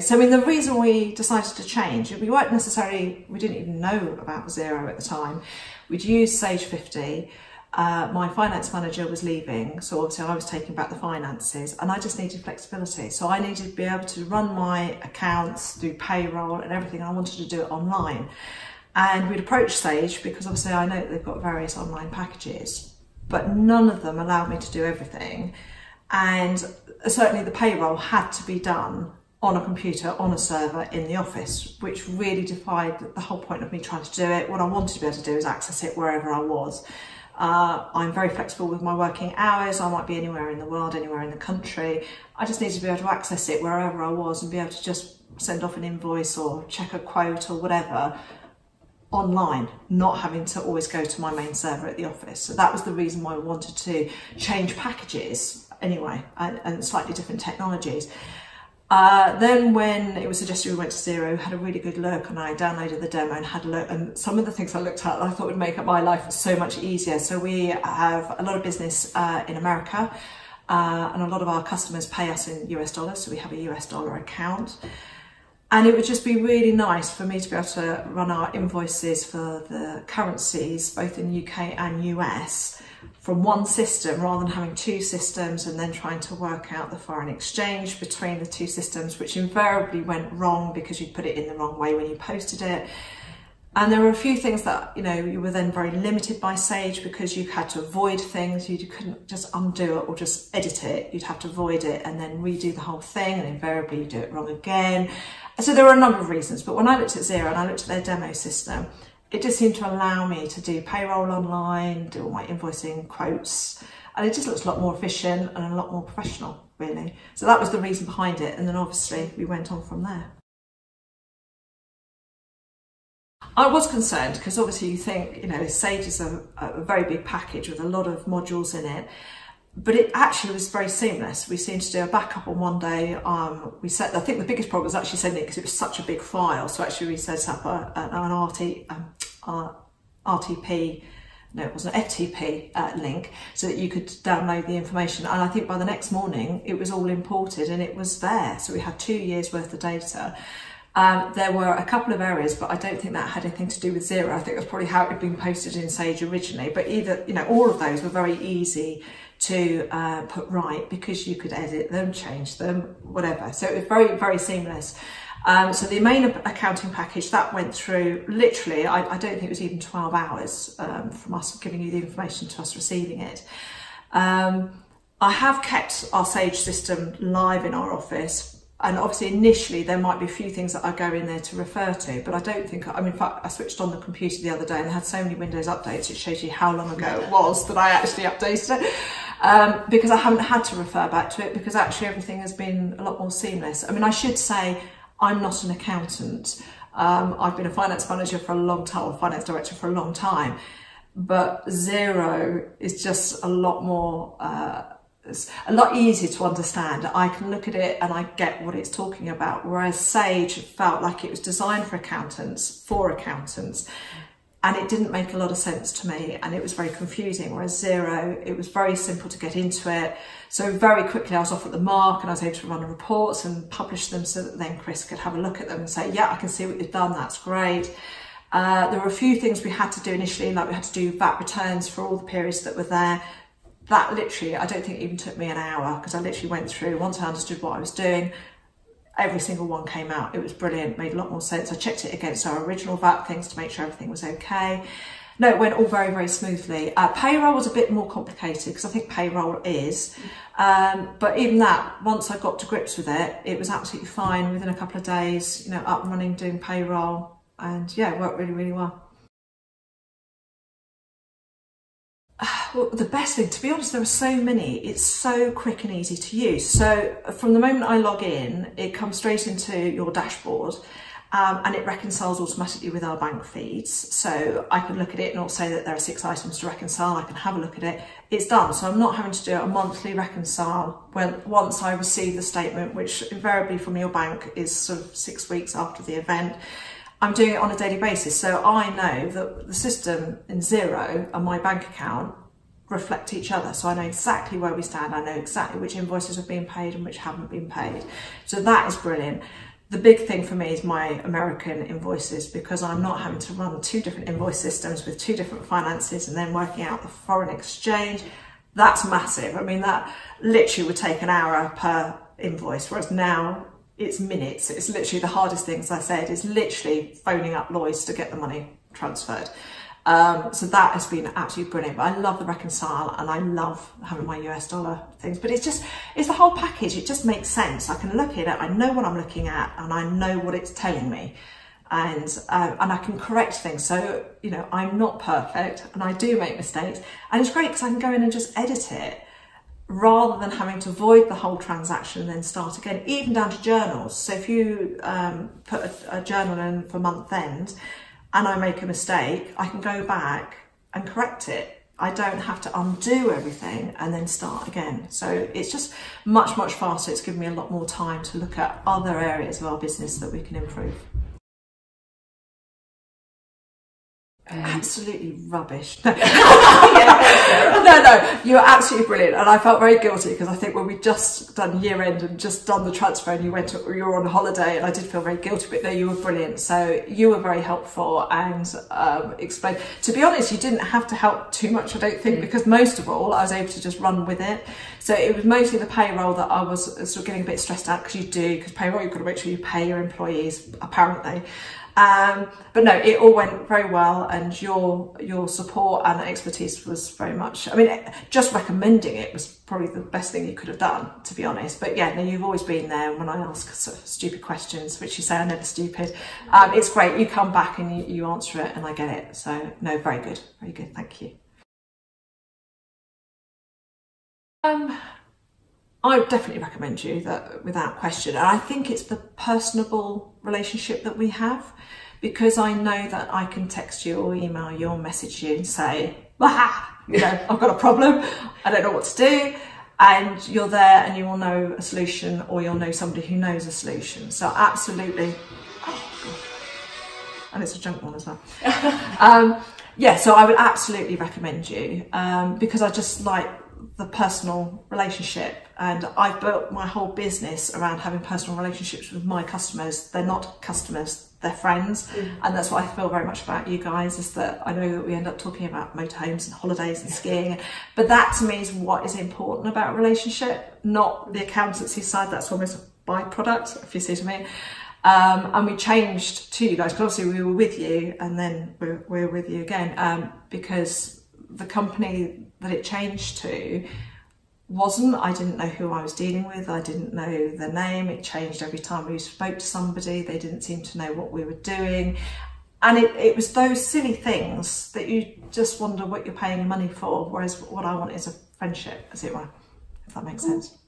So I mean, the reason we decided to change, we didn't even know about Xero at the time. We'd used Sage 50. My finance manager was leaving, so obviously I was taking back the finances, and I just needed flexibility. So I needed to be able to run my accounts, do payroll and everything. I wanted to do it online. And we'd approached Sage because obviously I know that they've got various online packages, but none of them allowed me to do everything. And certainly the payroll had to be done on a computer, on a server in the office, which really defied the whole point of me trying to do it. What I wanted to be able to do is access it wherever I was. I'm very flexible with my working hours. I might be anywhere in the world, anywhere in the country. I just needed to be able to access it wherever I was and be able to just send off an invoice or check a quote or whatever online, not having to always go to my main server at the office. So that was the reason why I wanted to change packages anyway, and slightly different technologies. Then when it was suggested we went to Xero, had a really good look, and I downloaded the demo and had a look, and some of the things I looked at I thought would make up my life so much easier. So we have a lot of business in America, and a lot of our customers pay us in US dollars, so we have a US dollar account. And it would just be really nice for me to be able to run our invoices for the currencies, both in UK and US, from one system rather than having two systems and then trying to work out the foreign exchange between the two systems, which invariably went wrong because you put it in the wrong way when you posted it. And there were a few things that, you know, you were then very limited by Sage because you had to avoid things. You couldn't just undo it or just edit it. You'd have to avoid it and then redo the whole thing, and invariably you do it wrong again. So there were a number of reasons, but when I looked at Xero and I looked at their demo system, it just seemed to allow me to do payroll online, do all my invoicing, quotes, and it just looks a lot more efficient and a lot more professional, really. So that was the reason behind it, and then obviously we went on from there. I was concerned because obviously you think, you know, Sage is a very big package with a lot of modules in it, but it actually was very seamless. We seemed to do a backup on one day. I think the biggest problem was actually sending it because it was such a big file. So actually we set up an FTP link so that you could download the information. And I think by the next morning it was all imported and it was there. So we had 2 years worth of data. There were a couple of areas, but I don't think that had anything to do with Xero. I think that's probably how it had been posted in Sage originally, but either, you know, all of those were very easy to put right because you could edit them, change them, whatever. So it was very, very seamless. So the main accounting package, that went through literally, I don't think it was even 12 hours from us giving you the information to us receiving it. I have kept our Sage system live in our office. And obviously initially there might be a few things that I go in there to refer to, but I don't think, I mean, in fact, I switched on the computer the other day and they had so many Windows updates, it shows you how long ago it was that I actually updated it, because I haven't had to refer back to it because actually everything has been a lot more seamless. I mean, I should say I'm not an accountant. I've been a finance manager for a long time, or finance director for a long time, but Xero is just a lot more, it's a lot easier to understand. I can look at it and I get what it's talking about, whereas Sage felt like it was designed for accountants, and it didn't make a lot of sense to me and it was very confusing, whereas Xero, it was very simple to get into it. So very quickly I was off at the mark and I was able to run the reports and publish them so that then Chris could have a look at them and say, yeah, I can see what you've done, that's great. There were a few things we had to do initially, like we had to do VAT returns for all the periods that were there. That literally, I don't think it even took me an hour because I literally went through, once I understood what I was doing, every single one came out. It was brilliant, made a lot more sense. I checked it against our original VAT things to make sure everything was okay. No, it went all very, very smoothly. Payroll was a bit more complicated because I think payroll is, but even that, once I got to grips with it, it was absolutely fine within a couple of days, you know, up and running, doing payroll, and yeah, it worked really, really well. Well, the best thing, to be honest, there are so many, it's so quick and easy to use. So from the moment I log in, it comes straight into your dashboard and it reconciles automatically with our bank feeds. So I can look at it and it'll say that there are 6 items to reconcile. I can have a look at it. It's done. So I'm not having to do a monthly reconcile once I receive the statement, which invariably from your bank is sort of 6 weeks after the event. I'm doing it on a daily basis. So I know that the system in Xero and my bank account reflect each other. So I know exactly where we stand. I know exactly which invoices have been paid and which haven't been paid. So that is brilliant. The big thing for me is my American invoices, because I'm not having to run two different invoice systems with two different finances and then working out the foreign exchange. That's massive. I mean, that literally would take an hour per invoice, whereas now it's minutes. It's literally the hardest thing, as I said, is literally phoning up Lloyds to get the money transferred. So that has been absolutely brilliant. But I love the reconcile and I love having my US dollar things, but it's just, it's the whole package. It just makes sense. I can look at it. I know what I'm looking at and I know what it's telling me, and I can correct things. So, you know, I'm not perfect and I do make mistakes, and it's great because I can go in and just edit it rather than having to void the whole transaction and then start again, even down to journals. So if you put a journal in for month end, and I make a mistake, I can go back and correct it. I don't have to undo everything and then start again. So it's just much, much faster. It's given me a lot more time to look at other areas of our business that we can improve. Absolutely rubbish. No, you're absolutely brilliant. And I felt very guilty because I think when we just done year end and just done the transfer and you went, you were on holiday, and I did feel very guilty, but no, you were brilliant. So you were very helpful and explained. To be honest, you didn't have to help too much, I don't think, because most of all, I was able to just run with it. So it was mostly the payroll that I was sort of getting a bit stressed out, because you do, because payroll, you've got to make sure you pay your employees, apparently. But no, it all went very well, and your support and expertise was very much, I mean, just recommending it was probably the best thing you could have done, to be honest. But yeah, no, you've always been there when I ask sort of stupid questions, which you say are never stupid. It's great. You come back and you answer it and I get it. So no, very good. Very good. Thank you. I would definitely recommend you, that without question. And I think it's the personable relationship that we have, because I know that I can text you or email you or message you and say, you know, I've got a problem, I don't know what to do. And you're there and you will know a solution, or you'll know somebody who knows a solution. So absolutely. Oh, and it's a junk one as well. Yeah, so I would absolutely recommend you, because I just like the personal relationship, and I've built my whole business around having personal relationships with my customers. They're not customers, they're friends. And that's what I feel very much about you guys, is that I know that we end up talking about motorhomes and holidays and skiing, but that to me is what is important about a relationship, not the accountancy side. That's almost a byproduct, if you see what I mean. And we changed to you guys, because obviously we were with you and then we're with you again, because the company that it changed to wasn't, I didn't know who I was dealing with, I didn't know the name. It changed every time we spoke to somebody, they didn't seem to know what we were doing. And it was those silly things that you just wonder what you're paying money for, whereas what I want is a friendship, as it were, if that makes sense.